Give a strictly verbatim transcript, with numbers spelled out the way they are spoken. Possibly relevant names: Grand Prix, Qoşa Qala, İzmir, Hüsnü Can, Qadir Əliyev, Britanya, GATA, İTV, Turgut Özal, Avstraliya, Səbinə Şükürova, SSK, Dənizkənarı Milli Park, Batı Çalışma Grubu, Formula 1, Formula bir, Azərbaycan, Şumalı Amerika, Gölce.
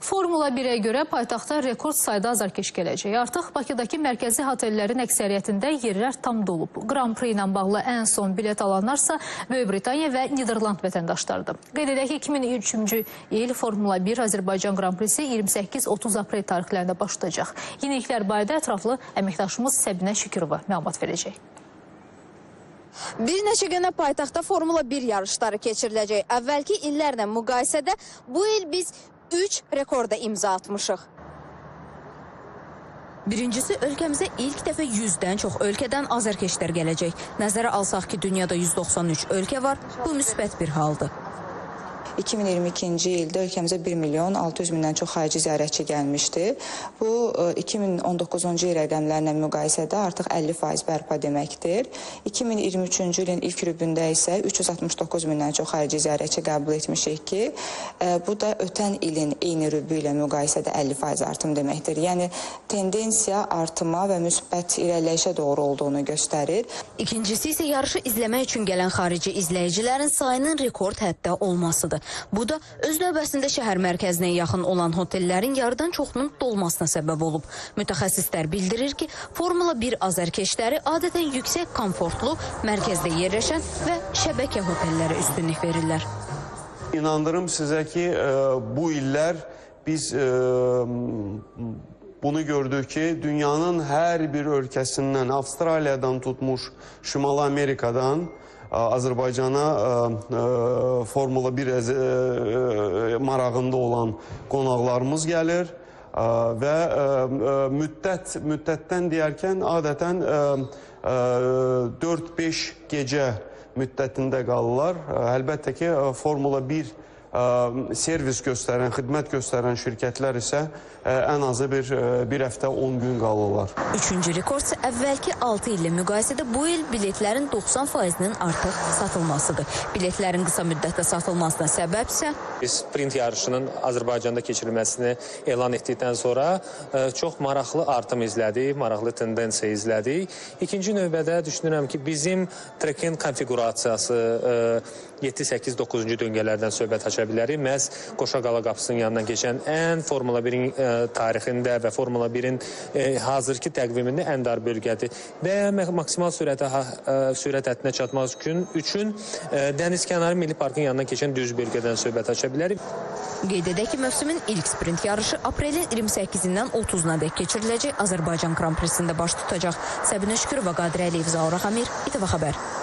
Formula birə görə paytaxta rekord sayda azarkeş gələcək. Artıq Bakıdakı mərkəzi hotellərin əksəriyyətində yerlər tam dolub. Grand Prix ilə bağlı ən son bilet alanlarsa Britanya və Niderland vətəndaşlarıdır. Qeyd edək ki, iki min on üçüncü il Formula bir Azərbaycan Grand Prix'si iyirmi səkkiz otuz aprel tarixlərində başlayacaq. Yeniliklər barədə ətraflı əməkdaşımız Səbinə Şükürova məlumat verəcək. Bir neçə günə paytaxtda Formula bir yarışları keçiriləcək. Əvvəlki illərlə müqayisədə bu il biz üç rekorda imza atmışıq. Birincisi, ölkəmizə ilk dəfə yüzdən çox ölkədən azərkeşlər gələcək. Nəzərə alsaq ki, dünyada yüz doxsan üç ölkə var, bu müsbət bir haldır. iki min iyirmi ikinci ildə ölkəmizə bir milyon altı yüz mindən çox xarici ziyarətçi gəlmişdi. Bu, iki min on doqquzuncu il rəqəmlərlə müqayisədə artıq əlli faiz bərpa deməkdir. iki min iyirmi üçüncü ilin ilk rübündə isə üç yüz altmış doqquz mindən çox xarici ziyarətçi qəbul etmişik ki, bu da ötən ilin eyni rübü ilə müqayisədə əlli faiz artım deməkdir. Yəni, tendensiya artıma və müsbət irəliləyişə doğru olduğunu göstərir. İkincisi isə yarışı izləmək üçün gələn xarici izləyicilərin sayının rekord həddə olmasıdır. Bu da öz növbəsində şəhər mərkəzinə yaxın olan hotellərin yarıdan çoxunun dolmasına səbəb olub. Mütəxəssislər bildirir ki, Formula bir azərkeşləri adətən yüksək komfortlu, mərkəzdə yerləşən və şəbəkə hotellərə üstünlük verirlər. İnandırım sizə ki, bu illər biz bunu gördük ki, dünyanın hər bir ölkəsindən, Avstraliyadan tutmuş, Şumalı Amerikadan, Azərbaycana Formula bir marağında olan qonaqlarımız gəlir və müddət, müddətdən deyərkən adətən dörd beş gecə müddətində qalırlar. Əlbəttə ki, Formula bir servis göstərən, xidmət göstərən şirkətlər isə ən azı bir, bir həftə on gün qalırlar. Üçüncü rekord əvvəlki altı illə müqayisədə bu il biletlərin doxsan faizinin artıq satılmasıdır. Biletlərin qısa müddətdə satılmasına səbəbsə biz sprint yarışının Azərbaycanda keçirilməsini elan etdikdən sonra çox maraqlı artım izlədik, maraqlı tendensiya izlədik. İkinci növbədə düşünürəm ki, bizim trekin konfigurasiyası yeddi səkkiz doqquzuncu döngələrdən söhbət açar bilərik. Məhz Qoşa Qala qapısının yanından keçən ən Formula birin tarixində və Formula birin hazırki təqvimində ən dar bölgədir. Və maksimal sürətə, sürət həddinə çatmaq üçün Dənizkənarı Milli Parkın yanından keçən düz bölgədən söhbət açar bilərik. Qeyd edək ki, mövsümün ilk sprint yarışı aprelin iyirmi səkkizindən otuzuna dək keçiriləcək. Azərbaycan Grand Prix'sində baş tutacaq. Səbinə Şükürova, Qadir Əliyev, İTV Xəbər.